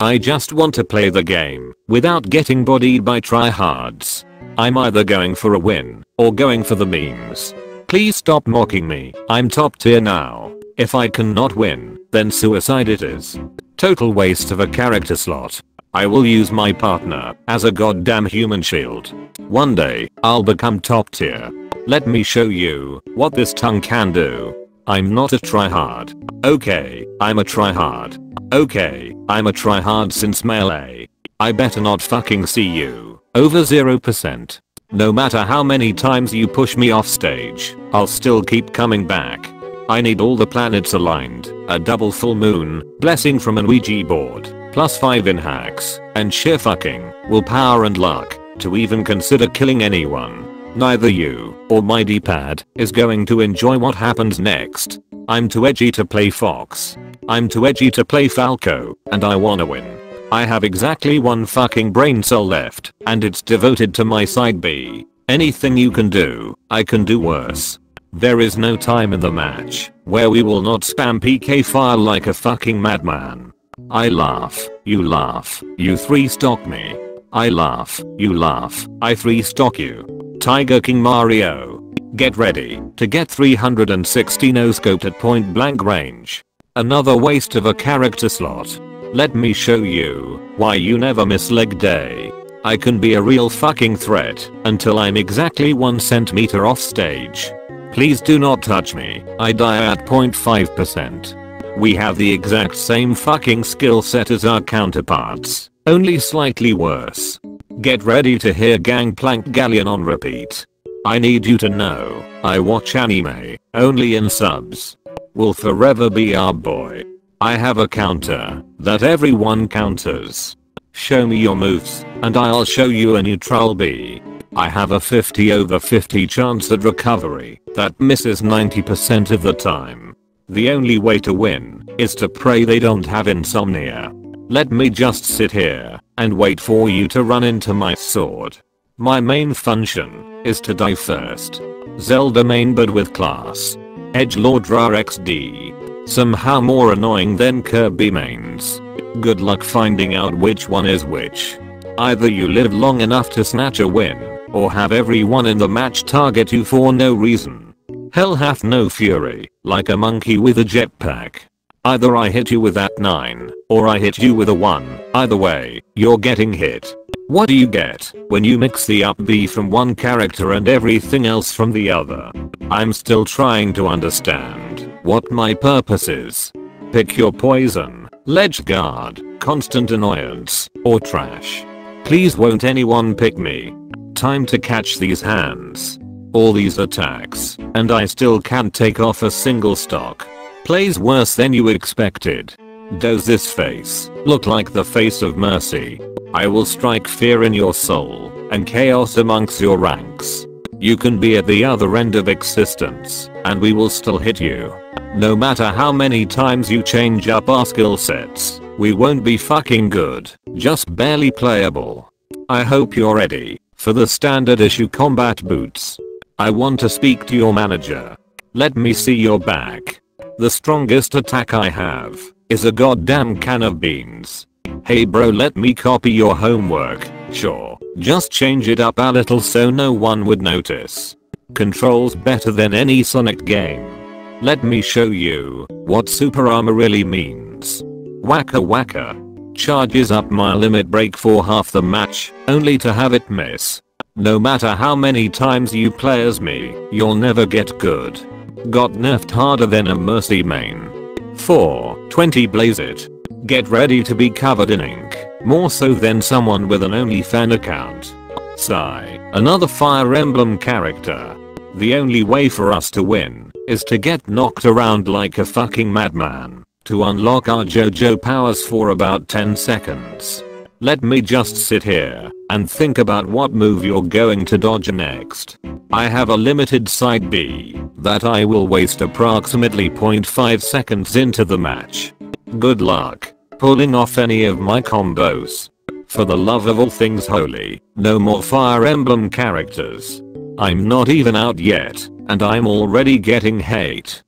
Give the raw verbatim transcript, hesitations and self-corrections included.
I just want to play the game without getting bodied by tryhards. I'm either going for a win or going for the memes. Please stop mocking me. I'm top tier now. If I cannot win, then suicide it is. Total waste of a character slot. I will use my partner as a goddamn human shield. One day, I'll become top tier. Let me show you what this tongue can do. I'm not a tryhard. Okay, I'm a tryhard. Okay, I'm a tryhard since melee. I better not fucking see you. Over zero percent. No matter how many times you push me off stage, I'll still keep coming back. I need all the planets aligned, a double full moon, blessing from an Ouija board, plus five in hacks, and sheer fucking willpower and luck to even consider killing anyone. Neither you or my D-pad is going to enjoy what happens next. I'm too edgy to play Fox. I'm too edgy to play Falco, and I wanna win. I have exactly one fucking brain cell left, and it's devoted to my side B. Anything you can do, I can do worse. There is no time in the match where we will not spam P K fire like a fucking madman. I laugh, you laugh, you three-stock me. I laugh, you laugh, I three-stock you. Tiger King Mario. Get ready to get three hundred sixty no-scoped at point blank range. Another waste of a character slot. Let me show you why you never miss leg day. I can be a real fucking threat until I'm exactly one centimeter off stage. Please do not touch me, I die at zero point five percent. We have the exact same fucking skill set as our counterparts, only slightly worse. Get ready to hear Gangplank Galleon on repeat. I need you to know, I watch anime, only in subs. Will forever be our boy. I have a counter that everyone counters. Show me your moves, and I'll show you a neutral B. I have a fifty over fifty chance at recovery that misses ninety percent of the time. The only way to win is to pray they don't have insomnia. Let me just sit here and wait for you to run into my sword. My main function is to die first. Zelda main but with class. Edgelord R X D. Somehow more annoying than Kirby mains. Good luck finding out which one is which. Either you live long enough to snatch a win, or have everyone in the match target you for no reason. Hell hath no fury, like a monkey with a jetpack. Either I hit you with that nine, or I hit you with a one, either way, you're getting hit. What do you get when you mix the up B from one character and everything else from the other? I'm still trying to understand what my purpose is. Pick your poison, ledge guard, constant annoyance, or trash. Please won't anyone pick me. Time to catch these hands. All these attacks, and I still can't take off a single stock. Plays worse than you expected. Does this face look like the face of mercy? I will strike fear in your soul and chaos amongst your ranks. You can be at the other end of existence, and we will still hit you. No matter how many times you change up our skill sets, we won't be fucking good, just barely playable. I hope you're ready for the standard issue combat boots. I want to speak to your manager. Let me see your back. The strongest attack I have is a goddamn can of beans. Hey bro, let me copy your homework. Sure, just change it up a little so no one would notice. Controls better than any Sonic game. Let me show you what super armor really means. Waka waka. Charges up my limit break for half the match, only to have it miss. No matter how many times you play as me, you'll never get good. Got nerfed harder than a mercy main. four twenty blaze it. Get ready to be covered in ink, more so than someone with an OnlyFans account. Sigh, another Fire Emblem character. The only way for us to win is to get knocked around like a fucking madman. To unlock our JoJo powers for about ten seconds. Let me just sit here and think about what move you're going to dodge next. I have a limited side B that I will waste approximately zero point five seconds into the match. Good luck pulling off any of my combos. For the love of all things holy, no more Fire Emblem characters. I'm not even out yet, and I'm already getting hate.